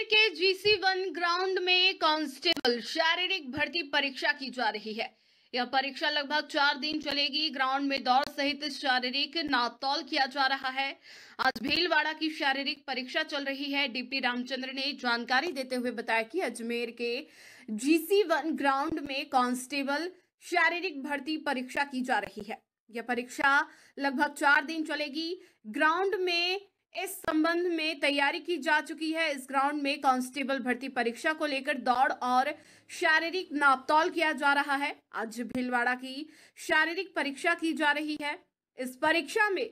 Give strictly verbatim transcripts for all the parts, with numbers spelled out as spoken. अजमेर के GC one ground में constable शारीरिक भर्ती परीक्षा की जा रही है। यह परीक्षा लगभग चार दिन चलेगी। ग्राउंड में दौड़ सहित शारीरिक नापतौल किया जा रहा है। आज भीलवाड़ा की शारीरिक परीक्षा चल रही है। डीपी रामचंद्र ने जानकारी देते हुए बताया कि अजमेर के जीसी वन ग्राउंड में कांस्टेबल शारीरिक भर्ती परीक्षा की जा रही है। यह परीक्षा लगभग चार दिन चलेगी। ग्राउंड में इस संबंध में तैयारी की जा चुकी है। इस ग्राउंड में कांस्टेबल भर्ती परीक्षा को लेकर दौड़ और शारीरिक नापतौल किया जा रहा है। आज भीलवाड़ा की शारीरिक परीक्षा की जा रही है। इस परीक्षा में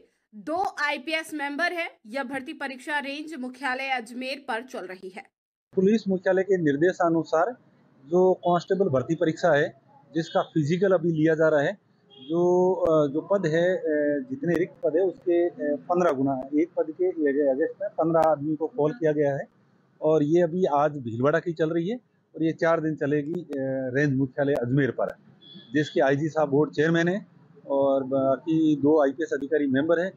दो आईपीएस मेंबर हैं। यह भर्ती परीक्षा रेंज मुख्यालय अजमेर पर चल रही है। पुलिस मुख्यालय के निर्देशानुसार जो कांस्टेबल भर्ती परीक्षा है, जिसका फिजिकल अभी लिया जा रहा है, जो जो पद है, जितने रिक्त पद है उसके पंद्रह गुना, एक पद के अगेंस्ट में पंद्रह आदमी को कॉल किया गया है। और ये अभी आज भीलवाड़ा की चल रही है और ये चार दिन चलेगी। रेंज मुख्यालय अजमेर पर है, जिसके आईजी साहब बोर्ड चेयरमैन हैं और बाकी दो आईपीएस अधिकारी मेंबर हैं।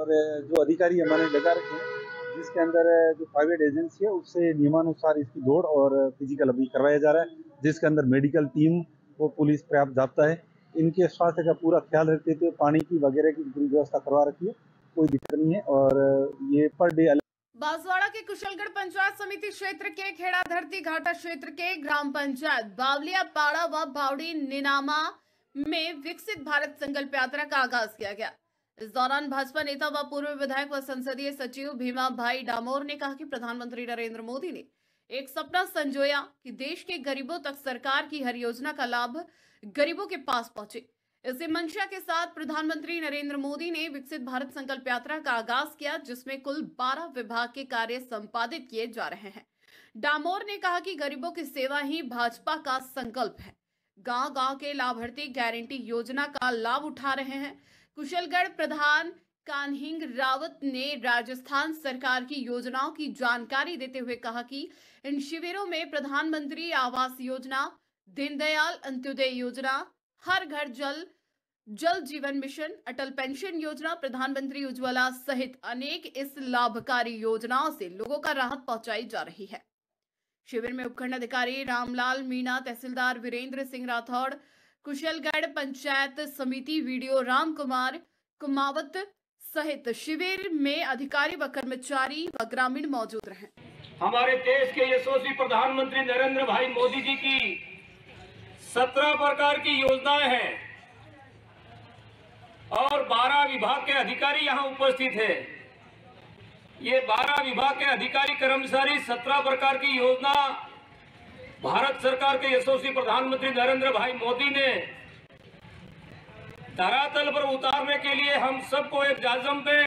और जो अधिकारी हमारे लगा रखे हैं, जिसके अंदर जो प्राइवेट एजेंसी है उससे नियमानुसार इसकी दौड़ और फिजिकल अभी करवाया जा रहा है, जिसके अंदर मेडिकल टीम वो पुलिस पर्याप्त जाता है। इनके स्वास्थ्य का पूरा ख्याल रखते हुए पानी की वगैरह की पूरी व्यवस्था करवा रखी है, कोई दिक्कत नहीं है। और ये पर डे बांसवाड़ा के कुशलगढ़ पंचायत समिति क्षेत्र के खेड़ा धरती घाटा क्षेत्र के ग्राम पंचायत बावलिया पाड़ा व बावड़ी निनामा में विकसित भारत संकल्प यात्रा का आगाज किया गया। इस दौरान भाजपा नेता व पूर्व विधायक व संसदीय सचिव भीमा भाई डामोर ने कहा कि प्रधानमंत्री नरेंद्र मोदी ने एक सपना संजोया कि देश के गरीबों तक सरकार की हर योजना का लाभ गरीबों के पास पहुंचे। इसी मंशा के साथ प्रधानमंत्री नरेंद्र मोदी ने विकसित भारत संकल्प यात्रा का आगाज किया, जिसमें कुल बारह विभाग के कार्य संपादित किए जा रहे हैं। डामोर ने कहा कि गरीबों की सेवा ही भाजपा का संकल्प है। गांव गांव के लाभार्थी गारंटी योजना का लाभ उठा रहे हैं। कुशलगढ़ प्रधान कान्हिंग रावत ने राजस्थान सरकार की योजनाओं की जानकारी देते हुए कहा कि इन शिविरों में प्रधानमंत्री आवास योजना, दीनदयाल अंत्योदय योजना, हर घर जल, जल जीवन मिशन, अटल पेंशन योजना, प्रधानमंत्री उज्ज्वला सहित अनेक इस लाभकारी योजनाओं से लोगों का राहत पहुंचाई जा रही है। शिविर में उपखंड अधिकारी रामलाल मीणा, तहसीलदार वीरेंद्र सिंह राठौड़, कुशलगढ़ पंचायत समिति वीडियो राम कुमार कुमावत सहित शिविर में अधिकारी व कर्मचारी व ग्रामीण मौजूद रहे। हमारे देश के यशस्वी प्रधानमंत्री नरेंद्र भाई मोदी जी की सत्रह प्रकार की योजनाएं हैं और बारह विभाग के अधिकारी यहां उपस्थित हैं। ये बारह विभाग के अधिकारी कर्मचारी सत्रह प्रकार की योजना भारत सरकार के यशस्वी प्रधानमंत्री नरेंद्र भाई मोदी ने धरातल पर उतारने के लिए हम सबको एक जाजम पे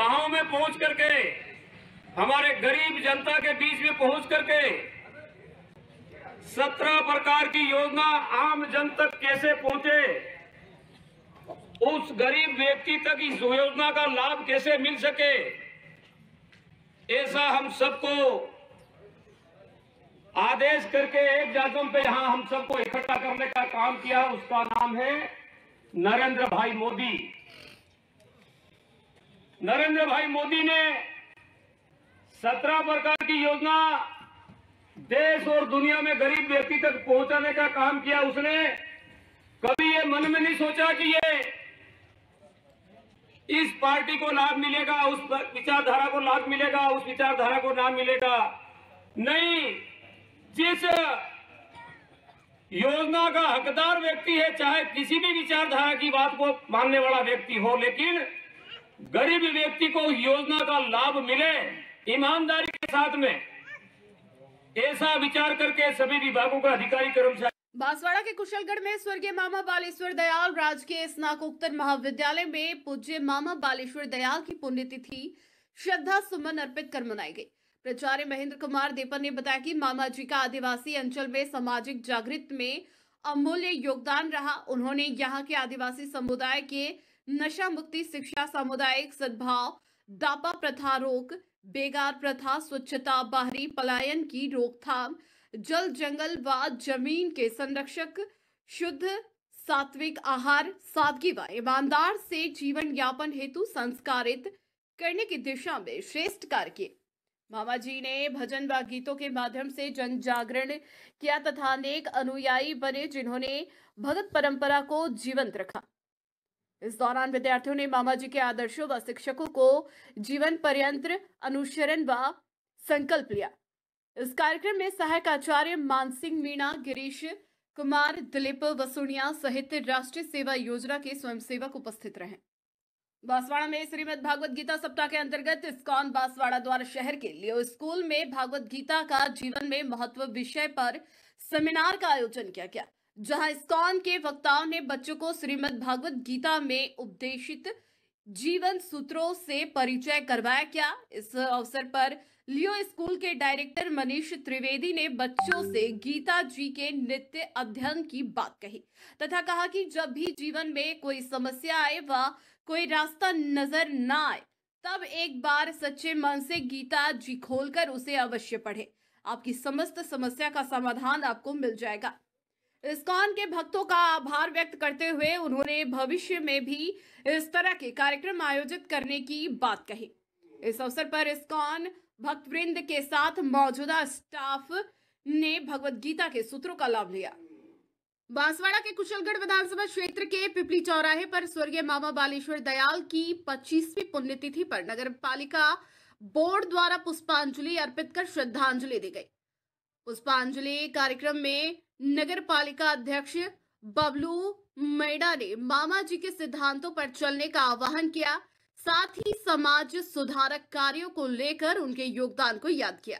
गांव में पहुंच करके, हमारे गरीब जनता के बीच में पहुंच करके सत्रह प्रकार की योजना आम जन तक कैसे पहुंचे, उस गरीब व्यक्ति तक इस योजना का लाभ कैसे मिल सके, ऐसा हम सबको आदेश करके एक जागम पे यहाँ हम सबको इकट्ठा करने का काम किया। उसका नाम है नरेंद्र भाई मोदी। नरेंद्र भाई मोदी ने सत्रह प्रकार की योजना देश और दुनिया में गरीब व्यक्ति तक पहुंचाने का काम किया। उसने कभी ये मन में नहीं सोचा कि ये इस पार्टी को लाभ मिलेगा, उस विचारधारा को लाभ मिलेगा, उस विचारधारा को लाभ मिलेगा, नहीं। जिस योजना का हकदार व्यक्ति है, चाहे किसी भी विचारधारा की बात को मानने वाला व्यक्ति हो, लेकिन गरीब व्यक्ति को योजना का लाभ मिले ईमानदारी के साथ में, ऐसा विचार करके सभी विभागों का अधिकारी कर्मचारी। बांसवाड़ा के कुशलगढ़ में स्वर्गीय मामा बालेश्वर दयाल राजकीय स्नातकोत्तर महाविद्यालय में पूज्य मामा बालेश्वर दयाल की पुण्यतिथि श्रद्धा सुमन अर्पित कर मनाई गई। प्राचार्य महेंद्र कुमार देपन ने बताया कि मामा जी का आदिवासी अंचल में सामाजिक जागृति में अमूल्य योगदान रहा। उन्होंने यहाँ के आदिवासी समुदाय के नशा मुक्ति, शिक्षा, सामुदायिक सद्भाव, दापा प्रथा रोक, बेगार प्रथा, स्वच्छता, बाहरी पलायन की रोकथाम, जल जंगल व जमीन के संरक्षक, शुद्ध सात्विक आहार, सादगी व ईमानदार से जीवन यापन हेतु संस्कारित करने की दिशा में श्रेष्ठ कार्य किए। मामा जी ने भजन व गीतों के माध्यम से जन जागरण किया तथा अनेक अनुयायी बने जिन्होंने भगत परंपरा को जीवंत रखा। इस दौरान विद्यार्थियों ने मामा जी के आदर्शों व शिक्षकों को जीवन पर्यंत अनुसरण व संकल्प लिया। इस कार्यक्रम में सहायक आचार्य मानसिंह मीणा, गिरीश कुमार, दिलीप वसुनिया सहित राष्ट्रीय सेवा योजना के स्वयंसेवक उपस्थित रहे। बांसवाड़ा में श्रीमद् भागवत गीता सप्ताह के अंतर्गत इसकॉन बांसवाड़ा द्वारा शहर के लियो स्कूल में भागवत गीता का जीवन में महत्व विषय पर सेमिनार का आयोजन किया गया, जहां इसकॉन के वक्ताओं ने बच्चों को श्रीमद् भागवत गीता में उपदेशित जीवन सूत्रों से परिचय करवाया गया। इस अवसर पर लियो स्कूल के डायरेक्टर मनीष त्रिवेदी ने बच्चों से गीता जी के नित्य अध्ययन की बात कही तथा कहा कि जब भी जीवन में कोई समस्या आए व कोई रास्ता नजर ना आए तब एक बार सच्चे मन से गीता जी खोलकर उसे अवश्य पढ़ें। आपकी समस्त समस्या का समाधान आपको मिल जाएगा। इसकॉन के भक्तों का आभार व्यक्त करते हुए उन्होंने भविष्य में भी इस तरह के कार्यक्रम आयोजित करने की बात कही। इस अवसर पर इसकॉन भक्तवृंद के साथ मौजूदा स्टाफ ने भगवत गीता के सूत्रों का लाभ लिया। बांसवाड़ा के कुशलगढ़ विधानसभा क्षेत्र के पिपली चौराहे पर स्वर्गीय मामा बालेश्वर दयाल की पच्चीसवीं पुण्यतिथि पर नगर पालिका बोर्ड द्वारा पुष्पांजलि अर्पित कर श्रद्धांजलि दी गई। पुष्पांजलि कार्यक्रम में नगर पालिका अध्यक्ष बबलू मेडारे ने मामा जी के सिद्धांतों पर चलने का आह्वान किया, साथ ही समाज सुधारक कार्यों को लेकर उनके योगदान को याद किया।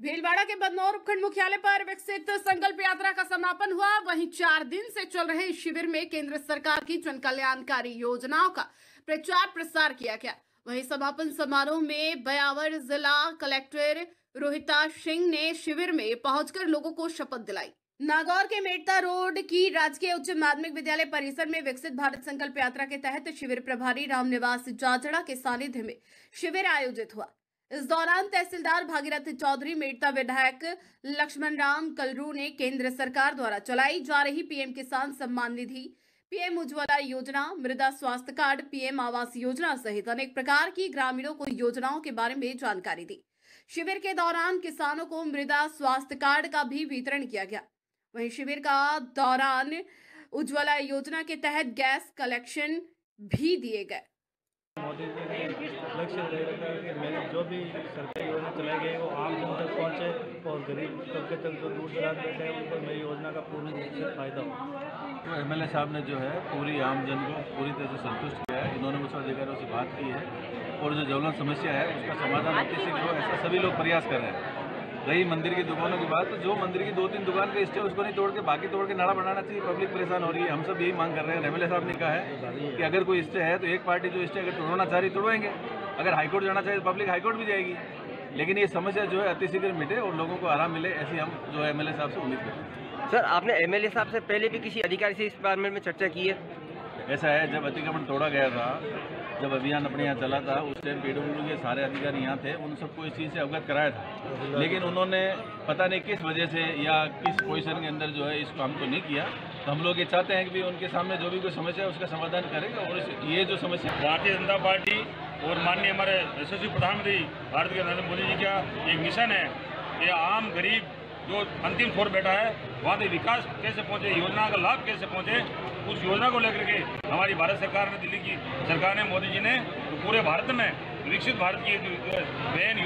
भीलवाड़ा के बदनौर उपखंड मुख्यालय पर विकसित संकल्प यात्रा का समापन हुआ। वहीं चार दिन से चल रहे इस शिविर में केंद्र सरकार की जन कल्याणकारी योजनाओं का प्रचार प्रसार किया गया। वहीं समापन समारोह में बयावर जिला कलेक्टर रोहिताश सिंह ने शिविर में पहुंचकर लोगों को शपथ दिलाई। नागौर के मेड़ता रोड की राजकीय उच्च माध्यमिक विद्यालय परिसर में विकसित भारत संकल्प यात्रा के तहत शिविर प्रभारी राम निवासजाजड़ा के सानिध्य में शिविर आयोजित हुआ। इस दौरान तहसीलदार भागीरथ चौधरी, मेड़ता विधायक लक्ष्मण राम कलरू ने केंद्र सरकार द्वारा चलाई जा रही पीएम किसान सम्मान निधि, पीएम उज्ज्वला योजना, मृदा स्वास्थ्य कार्ड, पीएम आवास योजना सहित अनेक प्रकार की ग्रामीणों को योजनाओं के बारे में जानकारी दी। शिविर के दौरान किसानों को मृदा स्वास्थ्य कार्ड का भी वितरण किया गया। वहीं शिविर का दौरान उज्ज्वला योजना के तहत गैस कलेक्शन भी दिए गए। मोदी जी ने लक्ष्य रखा कि मैंने जो भी सरकारी योजना चलाई गई वो आम लोगों तक पहुँचे और गरीब तबके तक जो दूर दराज बैठे हैं उनको मेरी योजना का पूर्ण रूप से फायदा हो। तो एम एल ए साहब ने जो है पूरी आम जन को पूरी तरह से संतुष्ट किया है। इन्होंने मुझसे अधिकारियों से बात की है और जो ज्वलन समस्या है उसका समाधान किसी को ऐसा सभी लोग प्रयास कर रहे हैं। रही मंदिर की दुकानों की बात, तो जो मंदिर की दो तीन दुकान के स्टे उसको नहीं तोड़ के बाकी तोड़ के नारा बनाना चाहिए। पब्लिक परेशान हो रही है, हम सब यही मांग कर रहे हैं। एम एल ए साहब ने कहा है कि अगर कोई स्टे है तो एक पार्टी जो स्टे अगर तोड़ना चाह रही तोड़वाएंगे, अगर हाईकोर्ट जाना चाहिए तो पब्लिक हाईकोर्ट भी जाएगी, लेकिन ये समस्या जो है अतिशीघ्र मिटे और लोगों को आराम मिले, ऐसी हम जो है एम एल ए साहब से उम्मीद करते हैं। सर, आपने एम एल ए साहब से पहले भी किसी अधिकारी से इस बारे में चर्चा की है? ऐसा है, जब अतिक्रमण तोड़ा गया था, जब अभियान अपने यहाँ चला था, उस टाइम पीडब्ल्यूडी के सारे अधिकारी यहाँ थे, उन सबको इस चीज़ से अवगत कराया था, लेकिन उन्होंने पता नहीं किस वजह से या किस पोजीशन के अंदर जो है इस काम को नहीं किया। तो हम लोग ये चाहते हैं कि भी उनके सामने जो भी कोई समस्या है उसका समाधान करेंगे। और ये जो समस्या भारतीय जनता पार्टी और माननीय हमारे यशस्वी प्रधानमंत्री भारत के नरेंद्र मोदी जी का एक मिशन है कि आम गरीब जो अंतिम छोर बैठा है वहाँ तक विकास कैसे पहुँचे, योजना का लाभ कैसे पहुँचे, उस योजना को लेकर के हमारी भारत सरकार ने, दिल्ली की सरकार ने, मोदी जी ने तो पूरे भारत में विकसित भारत की एक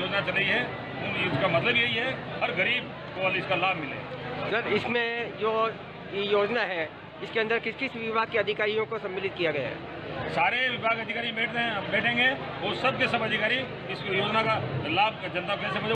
योजना चलाई है। उन इसका मतलब यही है हर गरीब को इसका लाभ मिले। सर, इसमें जो योजना है इसके अंदर किस किस विभाग के अधिकारियों को सम्मिलित किया गया है? सारे विभाग अधिकारी बैठते हैं, बैठेंगे और सबके सब अधिकारी इस योजना का लाभ जनता कैसे